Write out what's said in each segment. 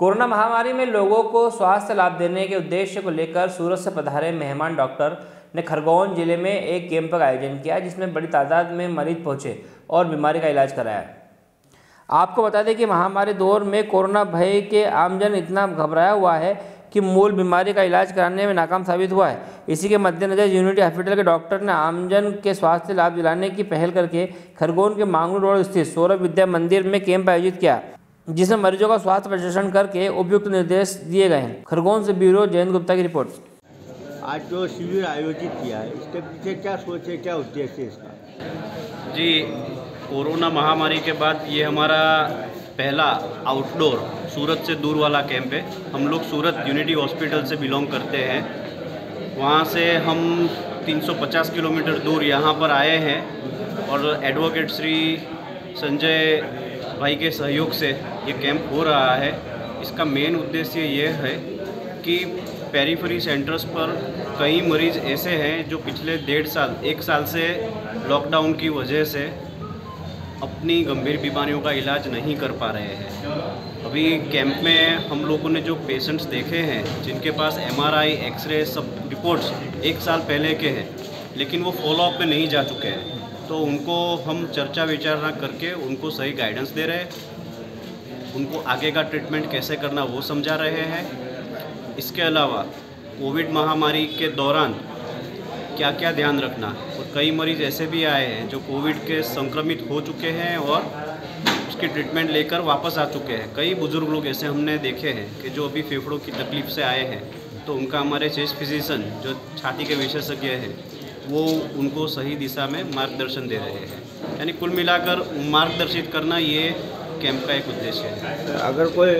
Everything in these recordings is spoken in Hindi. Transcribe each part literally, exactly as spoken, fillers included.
कोरोना महामारी में लोगों को स्वास्थ्य लाभ देने के उद्देश्य को लेकर सूरत से पधारे मेहमान डॉक्टर ने खरगोन जिले में एक कैंप का आयोजन किया, जिसमें बड़ी तादाद में मरीज पहुंचे और बीमारी का इलाज कराया। आपको बता दें कि महामारी दौर में कोरोना भय के आमजन इतना घबराया हुआ है कि मूल बीमारी का इलाज कराने में नाकाम साबित हुआ है। इसी के मद्देनज़र यूनिटी हॉस्पिटल के डॉक्टर ने आमजन के स्वास्थ्य लाभ दिलाने की पहल करके खरगोन के मांगरू रोड स्थित सौरभ विद्या मंदिर में कैंप आयोजित किया, जिसमें मरीजों का स्वास्थ्य परीक्षण करके उपयुक्त निर्देश दिए गए हैं। खरगोन से ब्यूरो जयंत गुप्ता की रिपोर्ट। आज जो शिविर आयोजित किया है, इसके पीछे क्या सोचे, क्या उद्देश्य है इसका? जी, कोरोना महामारी के बाद ये हमारा पहला आउटडोर सूरत से दूर वाला कैंप है। हम लोग सूरत यूनिटी हॉस्पिटल से बिलोंग करते हैं, वहाँ से हम तीन सौ पचास किलोमीटर दूर यहाँ पर आए हैं और एडवोकेट श्री संजय भाई के सहयोग से ये कैंप हो रहा है। इसका मेन उद्देश्य ये है कि पेरीफरी सेंटर्स पर कई मरीज़ ऐसे हैं जो पिछले डेढ़ साल एक साल से लॉकडाउन की वजह से अपनी गंभीर बीमारियों का इलाज नहीं कर पा रहे हैं। अभी कैंप में हम लोगों ने जो पेशेंट्स देखे हैं, जिनके पास एम आर आई, एक्सरे सब रिपोर्ट्स एक साल पहले के हैं, लेकिन वो फॉलोअप में नहीं जा चुके हैं, तो उनको हम चर्चा विचारणा करके उनको सही गाइडेंस दे रहे हैं, उनको आगे का ट्रीटमेंट कैसे करना वो समझा रहे हैं। इसके अलावा कोविड महामारी के दौरान क्या क्या ध्यान रखना, और कई मरीज़ ऐसे भी आए हैं जो कोविड के संक्रमित हो चुके हैं और उसकी ट्रीटमेंट लेकर वापस आ चुके हैं। कई बुज़ुर्ग लोग ऐसे हमने देखे हैं कि जो अभी फेफड़ों की तकलीफ़ से आए हैं, तो उनका हमारे चेस्ट फिजिशियन जो छाती के विशेषज्ञ हैं वो उनको सही दिशा में मार्गदर्शन दे रहे हैं। यानी कुल मिलाकर मार्गदर्शित करना ये कैंप का एक उद्देश्य है। अगर कोई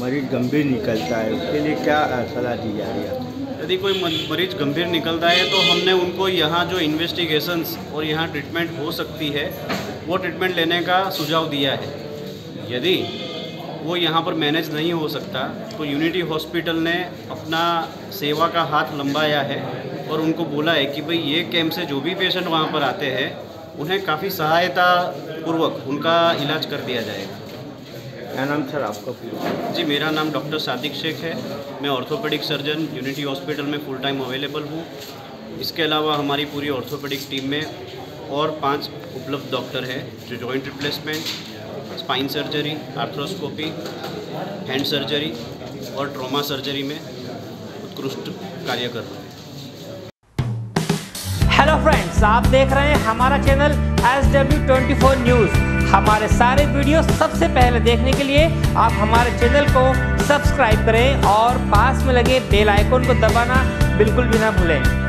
मरीज गंभीर निकलता है, उसके लिए क्या सलाह दी जा रही है? यदि कोई मरीज गंभीर निकलता है तो हमने उनको यहाँ जो इन्वेस्टिगेशंस और यहाँ ट्रीटमेंट हो सकती है वो ट्रीटमेंट लेने का सुझाव दिया है। यदि वो यहाँ पर मैनेज नहीं हो सकता तो यूनिटी हॉस्पिटल ने अपना सेवा का हाथ लंबाया है और उनको बोला है कि भाई ये कैंप से जो भी पेशेंट वहाँ पर आते हैं उन्हें काफ़ी सहायता पूर्वक उनका इलाज कर दिया जाएगा। क्या नाम सर आपका? जी, मेरा नाम डॉक्टर सादिक शेख है। मैं ऑर्थोपेडिक सर्जन यूनिटी हॉस्पिटल में फुल टाइम अवेलेबल हूँ। इसके अलावा हमारी पूरी ऑर्थोपेडिक टीम में और पांच उपलब्ध डॉक्टर हैं जो joint replacement, spine surgery, arthroscopy, hand surgery और ट्रॉमा सर्जरी में उत्कृष्ट कार्य कर रहे हैं। हेलो फ्रेंड्स, आप देख रहे हैं हमारा चैनल एस डब्ल्यू चौबीस न्यूज़। हमारे सारे वीडियो सबसे पहले देखने के लिए आप हमारे चैनल को सब्सक्राइब करें और पास में लगे बेल आइकन को दबाना बिल्कुल भी ना भूलें।